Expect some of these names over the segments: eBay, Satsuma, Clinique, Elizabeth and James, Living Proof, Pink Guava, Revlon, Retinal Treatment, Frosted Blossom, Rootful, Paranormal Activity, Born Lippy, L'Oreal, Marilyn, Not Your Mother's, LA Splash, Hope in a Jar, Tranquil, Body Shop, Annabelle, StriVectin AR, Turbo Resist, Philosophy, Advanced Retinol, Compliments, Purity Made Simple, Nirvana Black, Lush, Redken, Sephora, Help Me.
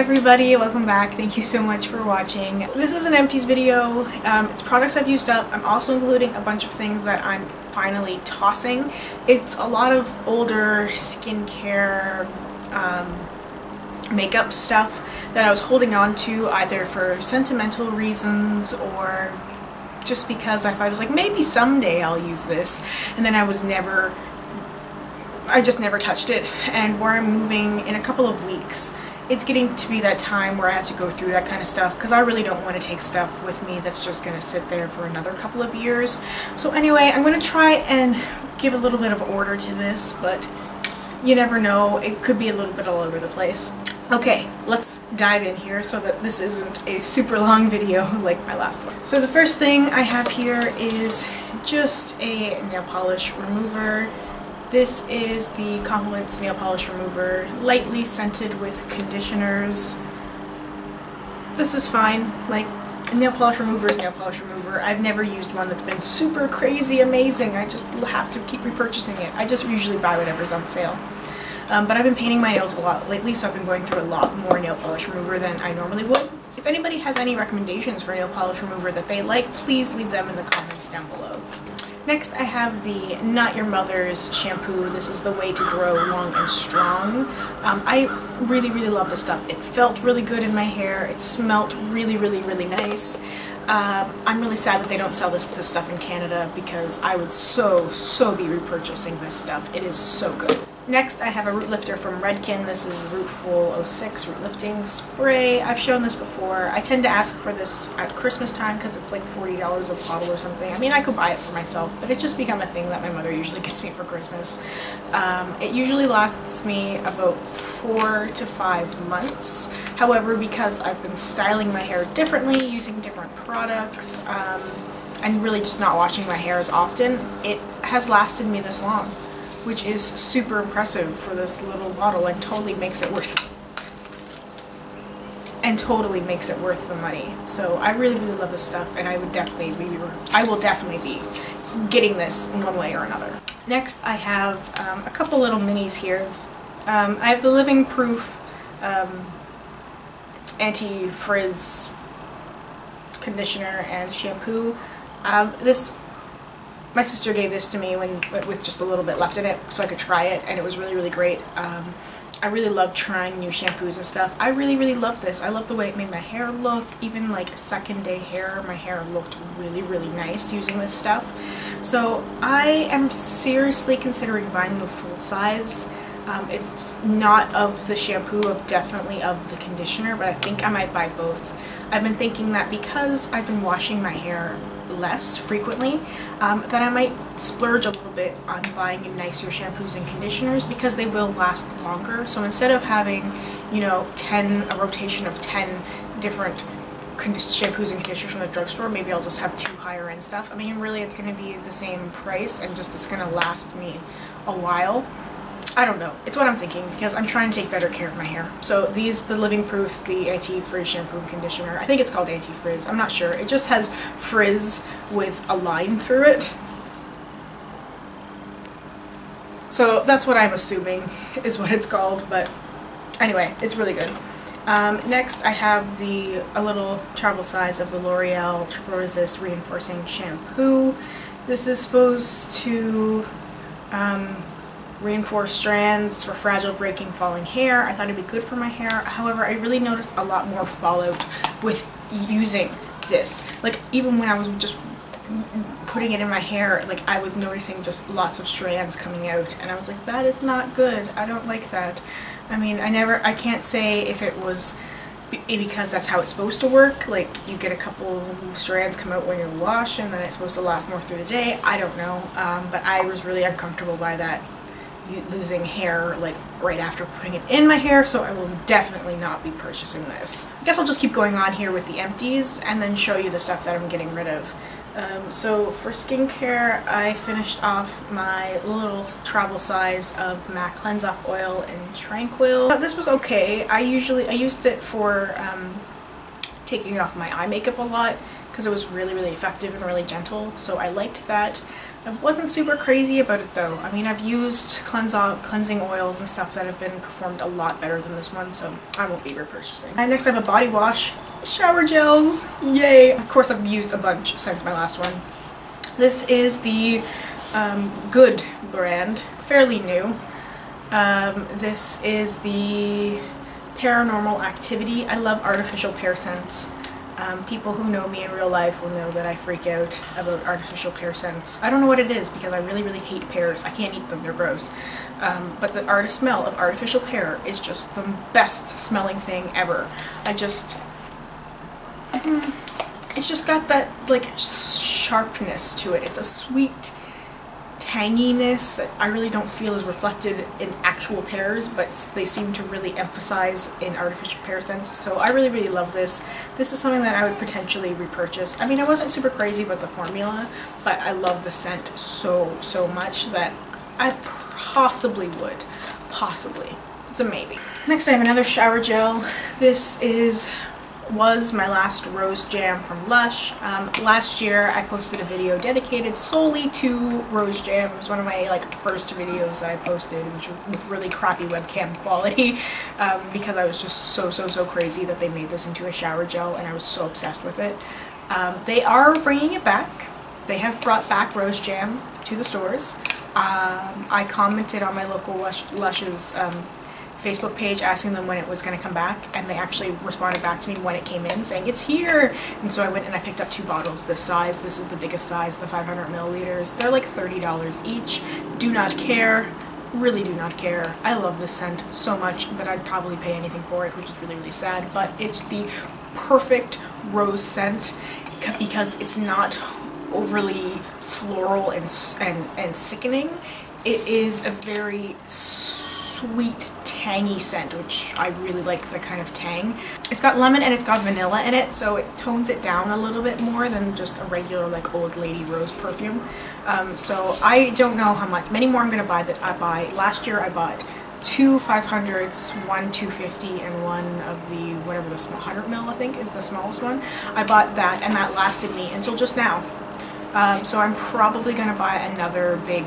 everybody, welcome back. Thank you so much for watching. This is an empties video. It's products I've used up. I'm also including a bunch of things that I'm finally tossing. It's a lot of older skincare makeup stuff that I was holding on to either for sentimental reasons or just because I thought I was like, maybe someday I'll use this, and then I just never touched it. And where I'm moving in a couple of weeks, it's getting to be that time where I have to go through that kind of stuff because I really don't want to take stuff with me that's just going to sit there for another couple of years. So anyway, I'm going to try and give a little bit of order to this, but you never know, it could be a little bit all over the place. Okay, let's dive in here so that this isn't a super long video like my last one. So the first thing I have here is just a nail polish remover. This is the Compliments Nail Polish Remover, lightly scented with conditioners. This is fine. Like, a nail polish remover is nail polish remover. I've never used one that's been super crazy amazing. I just have to keep repurchasing it. I just usually buy whatever's on sale. But I've been painting my nails a lot lately, so I've been going through a lot more nail polish remover than I normally would. If anybody has any recommendations for nail polish remover that they like, please leave them in the comments down below. Next, I have the Not Your Mother's shampoo. This is the Way to Grow Long and Strong. I really love this stuff. It felt really good in my hair. It smelled really nice. I'm really sad that they don't sell this stuff in Canada because I would so be repurchasing this stuff. It is so good. Next, I have a root lifter from Redken. This is the Rootful 06 root lifting spray. I've shown this before. I tend to ask for this at Christmas time because it's like $40 a bottle or something. I mean, I could buy it for myself, but it's just become a thing that my mother usually gets me for Christmas. It usually lasts me about 4 to 5 months. However, because I've been styling my hair differently, using different products, and really just not washing my hair as often, it has lasted me this long, which is super impressive for this little bottle and totally makes it worth the money. So I really love this stuff, and I will definitely be getting this in one way or another. Next, I have a couple little minis here. I have the Living Proof anti-frizz conditioner and shampoo. My sister gave this to me with just a little bit left in it so I could try it, and it was really great. I really love trying new shampoos and stuff. I really love this. I love the way it made my hair look. Even like second day hair, my hair looked really nice using this stuff. So I am seriously considering buying the full size. If not of the shampoo, definitely of the conditioner, but I think I might buy both. I've been thinking that because I've been washing my hair less frequently, that I might splurge a little bit on buying nicer shampoos and conditioners because they will last longer. So instead of having, you know, a rotation of 10 different shampoos and conditioners from the drugstore, maybe I'll just have 2 higher end stuff. I mean, really, it's going to be the same price, and just it's going to last me a while. I don't know. It's what I'm thinking because I'm trying to take better care of my hair. So these, the Living Proof, the anti-frizz shampoo and conditioner. I think it's called anti-frizz. I'm not sure. It just has frizz with a line through it. So that's what I'm assuming is what it's called. But anyway, it's really good. Next, I have a little travel size of the L'Oreal Turbo Resist Reinforcing Shampoo. This is supposed to reinforce strands for fragile, breaking, falling hair. I thought it'd be good for my hair. However, I really noticed a lot more fallout with using this. Like, even when I was just putting it in my hair, like, I was noticing just lots of strands coming out, and I was like, that is not good. I don't like that. I mean, I can't say if it was because that's how it's supposed to work. Like, you get a couple strands come out when you wash, and then it's supposed to last more through the day. I don't know, but I was really uncomfortable by that. Losing hair like right after putting it in my hair, so I will definitely not be purchasing this. I guess I'll just keep going on here with the empties and then show you the stuff that I'm getting rid of. So for skincare, I finished off my little travel size of MAC Cleanse Off Oil in Tranquil. But this was okay. I used it for taking off my eye makeup a lot because it was really effective and really gentle, so I liked that. I wasn't super crazy about it though. I mean, I've used cleansing oils and stuff that have been performed a lot better than this one, so I won't be repurchasing. And next I have a body wash, shower gels, yay! Of course I've used a bunch since my last one. This is the Good brand, fairly new. This is the Paranormal Activity. I love artificial pear scents. People who know me in real life will know that I freak out about artificial pear scents. I don't know what it is because I really, really hate pears. I can't eat them, they're gross. But the smell of artificial pear is just the best smelling thing ever. I just... It's just got that, like, sharpness to it. It's a sweet tanginess that I really don't feel is reflected in actual pears, but they seem to really emphasize in artificial pear scents, so I really, really love this. This is something that I would potentially repurchase. I mean, I wasn't super crazy about the formula, but I love the scent so, so much that I possibly would. Possibly. It's a maybe. Next I have another shower gel. This was my last Rose Jam from Lush. Last year I posted a video dedicated solely to Rose Jam. It was one of my first videos that I posted, which was really crappy webcam quality, because I was just so, so, so crazy that they made this into a shower gel and I was so obsessed with it. They are bringing it back. They have brought back Rose Jam to the stores. I commented on my local Lush's Facebook page asking them when it was going to come back, and they actually responded back to me when it came in saying it's here. And so I went and I picked up two bottles this size. This is the biggest size, the 500 milliliters. They're like $30 each. Do not care, really do not care. I love this scent so much that I'd probably pay anything for it, which is really, really sad, but it's the perfect rose scent because it's not overly floral and sickening. It is a very sweet, tangy scent, which I really like the kind of tang. It's got lemon and it's got vanilla in it, so it tones it down a little bit more than just a regular old lady rose perfume. So I don't know how many more I'm gonna buy that I buy. Last year I bought two 500s, one 250, and one of the whatever the small 100 ml I think is the smallest one. I bought that and that lasted me until just now. So I'm probably gonna buy another big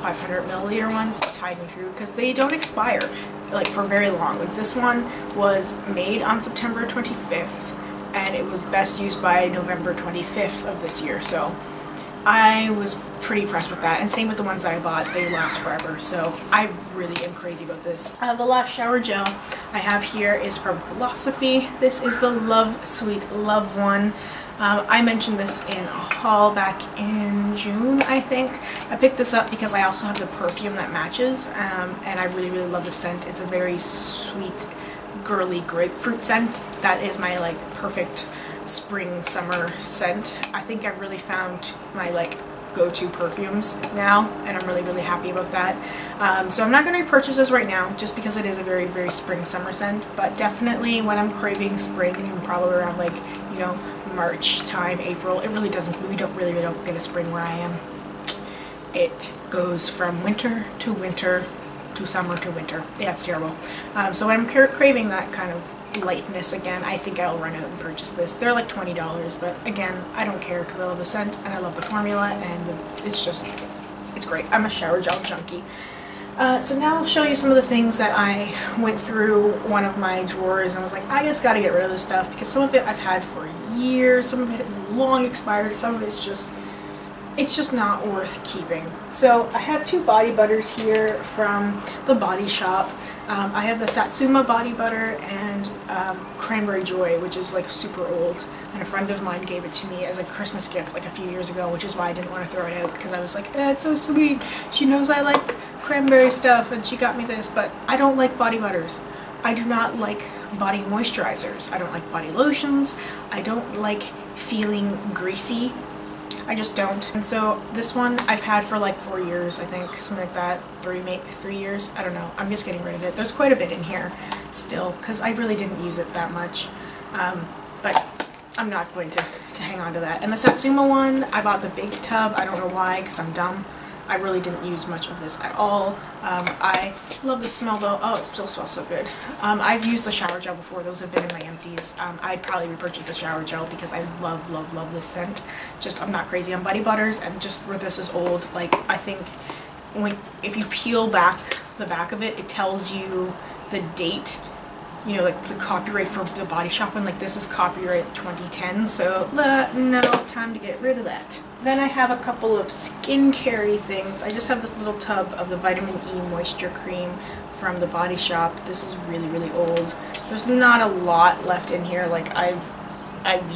500 milliliter ones, tried and true, because they don't expire for very long. This one was made on September 25th and it was best used by November 25th of this year, so I was pretty impressed with that. And same with the ones that I bought, they last forever, so I really am crazy about this. The last shower gel I have here is from Philosophy. This is the Love Sweet Love one. I mentioned this in a haul back in June, I think. I picked this up because I also have the perfume that matches, and I really, really love the scent. It's a very sweet, girly grapefruit scent. That is my, perfect spring, summer scent. I think I've really found my, go-to perfumes now, and I'm really, really happy about that. So I'm not going to repurchase this right now just because it is a very, very spring, summer scent, but definitely when I'm craving spring, and probably around, March time, April. It really doesn't, we don't get a spring where I am. It goes from winter to summer to winter. Yeah, it's terrible. So when I'm craving that kind of lightness again, I think I'll run out and purchase this. They're like $20, but again, I don't care because I love the scent and I love the formula and it's great. I'm a shower gel junkie. So now I'll show you some of the things that I went through one of my drawers and I was like, I just gotta get rid of this stuff because some of it I've had for years, some of it is long expired, some of it's just not worth keeping. So I have two body butters here from the Body Shop. I have the Satsuma body butter and Cranberry Joy, which is super old, and a friend of mine gave it to me as a Christmas gift a few years ago, which is why I didn't want to throw it out because I was like, eh, it's so sweet, she knows I like cranberry stuff and she got me this, but I don't like body butters. I do not like body moisturizers. I don't like body lotions. I don't like feeling greasy. I just don't. And so this one I've had for 4 years, I think, something like that. Three years. I don't know. I'm just getting rid of it. There's quite a bit in here still because I really didn't use it that much. But I'm not going to hang on to that. And the Satsuma one, I bought the big tub. I don't know why because I'm dumb. I really didn't use much of this at all. I love the smell though. Oh, it still smells so good. I've used the shower gel before. Those have been in my empties. I'd probably repurchase the shower gel because I love, love, love this scent. Just, I'm not crazy on body butters, and just where this is old, like, I think when, if you peel back the back of it, it tells you the date, you know, like the copyright for the Body Shop, and like this is copyright 2010, so no, time to get rid of that. Then I have a couple of skincare-y things. I just have this little tub of the Vitamin E Moisture Cream from the Body Shop. This is really, really old. There's not a lot left in here. Like, I've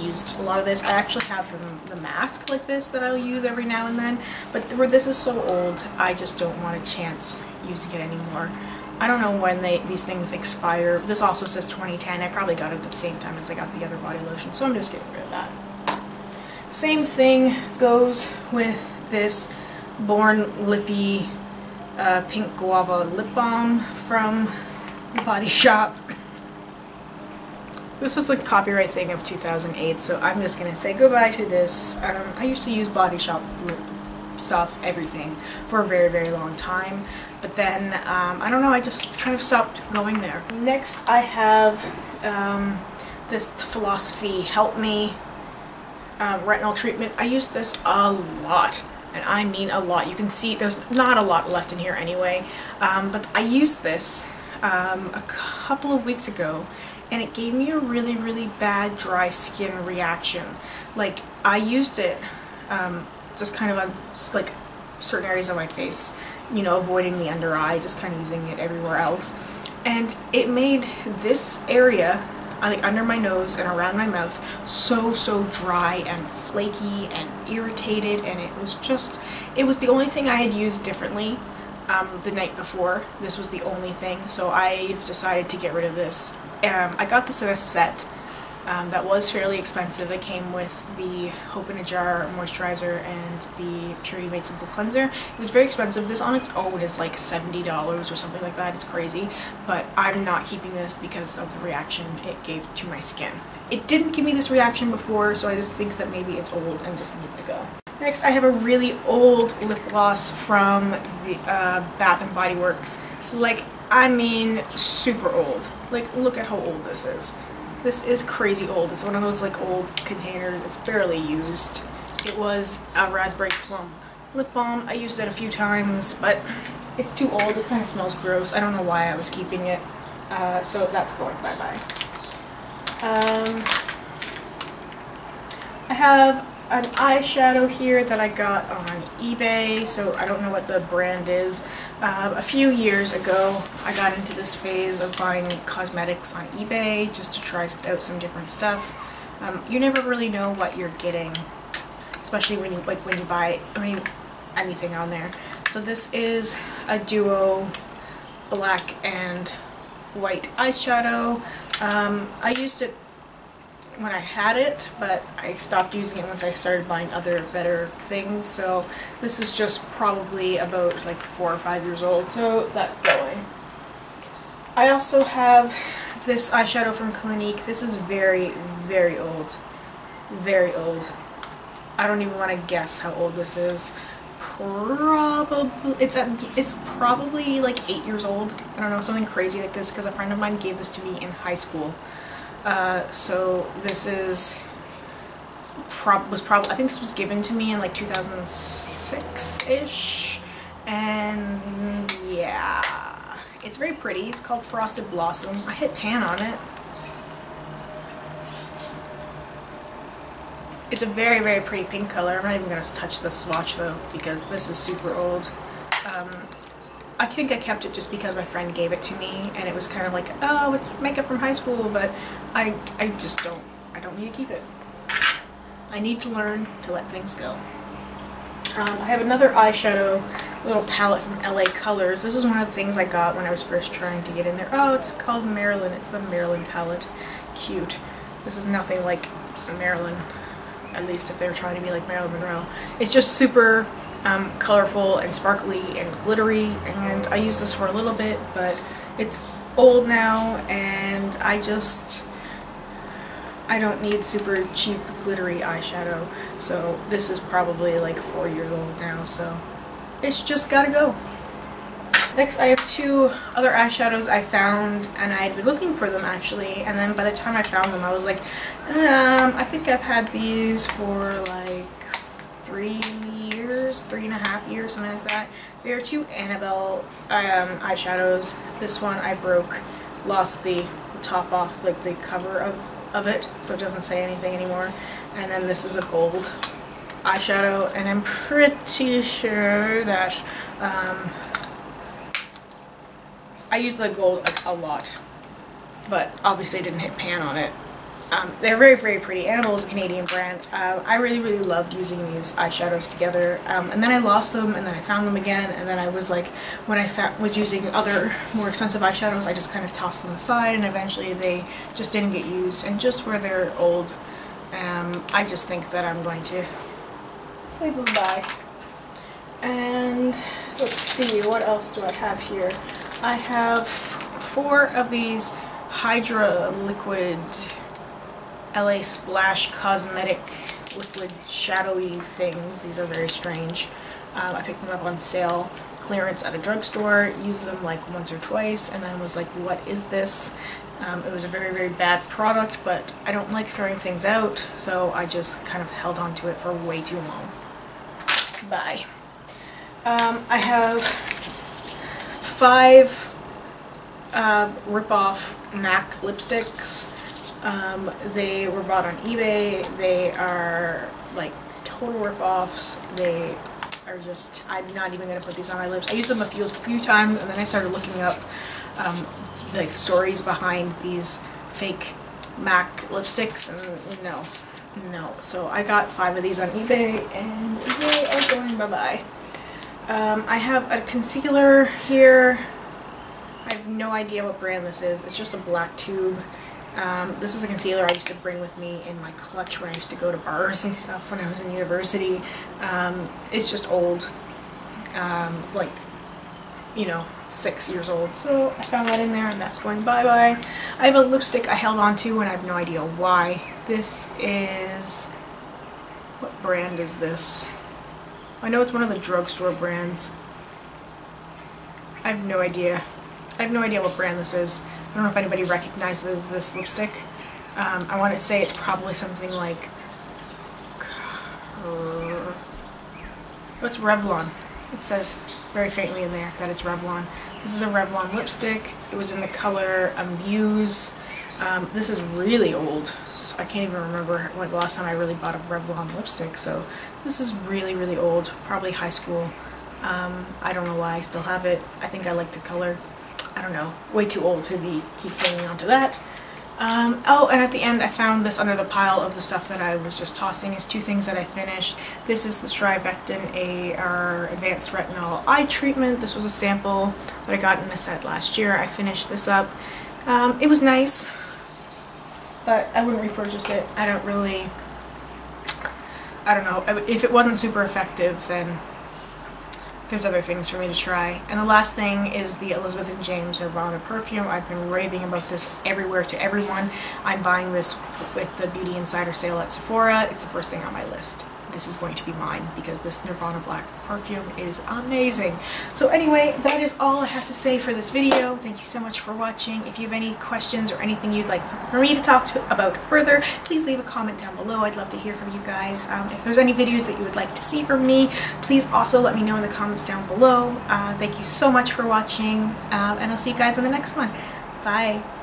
used a lot of this. I actually have the mask like this that I'll use every now and then, but where this is so old, I just don't want a chance using it anymore. I don't know when these things expire. This also says 2010. I probably got it at the same time as I got the other body lotion, so I'm just getting rid of that. Same thing goes with this Born Lippy Pink Guava Lip Balm from the Body Shop. This is a copyright thing of 2008, so I'm just going to say goodbye to this. I used to use Body Shop lip stuff, everything, for a very, very long time. But then, I don't know, I just kind of stopped going there. Next, I have this Philosophy Help Me Retinal Treatment. I use this a lot. And I mean a lot. You can see there's not a lot left in here anyway. But I used this a couple of weeks ago, and it gave me a really, really bad dry skin reaction. Like, I used it just kind of on like certain areas of my face, you know, avoiding the under eye, just kind of using it everywhere else. And it made this area, like under my nose and around my mouth, so, so dry and flaky and irritated, and it was just, it was the only thing I had used differently. The night before, this was the only thing, so I've decided to get rid of this. I got this in a set that was fairly expensive. It came with the Hope in a Jar moisturizer and the Purity Made Simple cleanser. It was very expensive. This on its own is like $70 or something like that. It's crazy, but I'm not keeping this because of the reaction it gave to my skin. It didn't give me this reaction before, so I just think that maybe it's old and just needs to go. Next, I have a really old lip gloss from the Bath & Body Works. Like, I mean, super old. Like, look at how old this is. This is crazy old. It's one of those, like, old containers. It's barely used. It was a raspberry plum lip balm. I used it a few times, but it's too old. It kind of smells gross. I don't know why I was keeping it, so that's going bye-bye. I have an eyeshadow here that I got on eBay, so I don't know what the brand is. A few years ago, I got into this phase of buying cosmetics on eBay just to try out some different stuff. You never really know what you're getting, especially when you buy, I mean, anything on there. So this is a duo black and white eyeshadow. I used it when I had it, but I stopped using it once I started buying other better things, so this is just probably about like 4 or 5 years old, so that's going. I also have this eyeshadow from Clinique. This is very, very old. Very old. I don't even want to guess how old this is. Probably, it's probably like 8 years old. I don't know, something crazy like this, because a friend of mine gave this to me in high school. So this is, I think this was given to me in like 2006-ish, and yeah, it's very pretty. It's called Frosted Blossom. I hit pan on it. It's a very, very pretty pink color. I'm not even going to touch the swatch though, because this is super old. I think I kept it just because my friend gave it to me, and it was kind of like, oh, it's makeup from high school, but I just don't, I don't need to keep it. I need to learn to let things go. I have another eyeshadow little palette from LA Colors. This is one of the things I got when I was first trying to get in there. Oh, it's called Marilyn. It's the Marilyn palette. Cute. This is nothing like Marilyn, at least if they were trying to be like Marilyn Monroe. It's just super colorful and sparkly and glittery, and I used this for a little bit, but it's old now, and I don't need super cheap glittery eyeshadow, so this is probably like 4 years old now, so it's just gotta go. Next, I have two other eyeshadows I found, and I had been looking for them actually, and then by the time I found them I was like, I think I've had these for like 3 years, 3.5 years, something like that. They are two Annabelle eyeshadows. This one I broke, lost the top off, like the cover of it, so it doesn't say anything anymore. And then this is a gold eyeshadow, and I'm pretty sure that I use the gold a lot, but obviously I didn't hit pan on it. They're very, very pretty. Annabelle is a Canadian brand. I really, really loved using these eyeshadows together. And then I lost them, and then I found them again, and then I was like, when I was using other more expensive eyeshadows, I just kind of tossed them aside, and eventually they just didn't get used. And just where they're old, I just think that I'm going to say goodbye. And let's see, what else do I have here? I have four of these Hydra Liquid LA Splash cosmetic liquid shadowy things. These are very strange. I picked them up on sale, clearance at a drugstore, used them like once or twice, and then was like, what is this? It was a very, very bad product, but I don't like throwing things out, so I just kind of held on to it for way too long. Bye. I have 5 rip-off MAC lipsticks. They were bought on eBay. They are like total rip-offs. They are just, I'm not even going to put these on my lips. I used them a few times, and then I started looking up like stories behind these fake MAC lipsticks, and no. So I got 5 of these on eBay, and they are going bye-bye. I have a concealer here. I have no idea what brand this is. It's just a black tube. This is a concealer I used to bring with me in my clutch when I used to go to bars and stuff when I was in university. It's just old, like, you know, 6 years old. So I found that in there, and that's going bye-bye. I have a lipstick I held on to, and I have no idea why. This is... what brand is this? I know it's one of the drugstore brands. I have no idea. I have no idea what brand this is. I don't know if anybody recognizes this lipstick. I want to say it's probably something like... it's Revlon. It says very faintly in there that it's Revlon. This is a Revlon lipstick. It was in the color Amuse. This is really old. I can't even remember when the last time I really bought a Revlon lipstick, so this is really, really old. Probably high school. I don't know why I still have it. I think I like the color. I don't know, way too old to be keep hanging on to that. Oh, and at the end I found this under the pile of the stuff that I was just tossing. It's 2 things that I finished. This is the StriVectin AR Advanced Retinol Eye Treatment. This was a sample that I got in a set last year. I finished this up. It was nice, but I wouldn't repurchase it. I don't really... I don't know. If it wasn't super effective, then... there's other things for me to try. And the last thing is the Elizabeth and James Nirvana perfume. I've been raving about this everywhere to everyone. I'm buying this with the Beauty Insider sale at Sephora. It's the first thing on my list. This is going to be mine because this Nirvana Black perfume is amazing. So anyway, that is all I have to say for this video. Thank you so much for watching. If you have any questions or anything you'd like for me to talk about further, please leave a comment down below. I'd love to hear from you guys. If there's any videos that you would like to see from me, please also let me know in the comments down below. Thank you so much for watching, and I'll see you guys in the next one. Bye!